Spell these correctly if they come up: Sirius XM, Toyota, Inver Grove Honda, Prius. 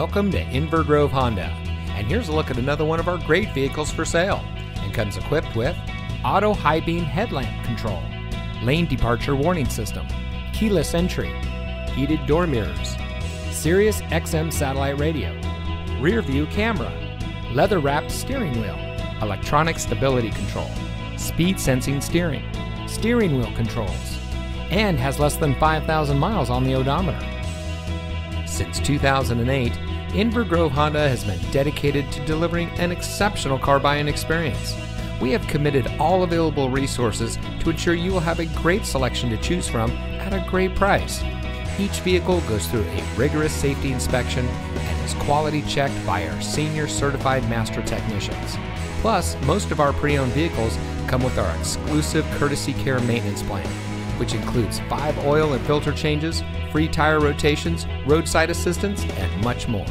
Welcome to Inver Grove Honda, and here's a look at another one of our great vehicles for sale, and comes equipped with auto high beam headlamp control, lane departure warning system, keyless entry, heated door mirrors, Sirius XM satellite radio, rear view camera, leather wrapped steering wheel, electronic stability control, speed sensing steering, steering wheel controls, and has less than 5,000 miles on the odometer. Since 2008, Inver Grove Honda has been dedicated to delivering an exceptional car buying experience. We have committed all available resources to ensure you will have a great selection to choose from at a great price. Each vehicle goes through a rigorous safety inspection and is quality checked by our senior certified master technicians. Plus, most of our pre-owned vehicles come with our exclusive courtesy care maintenance plan, which includes 5 oil and filter changes, free tire rotations, roadside assistance, and much more.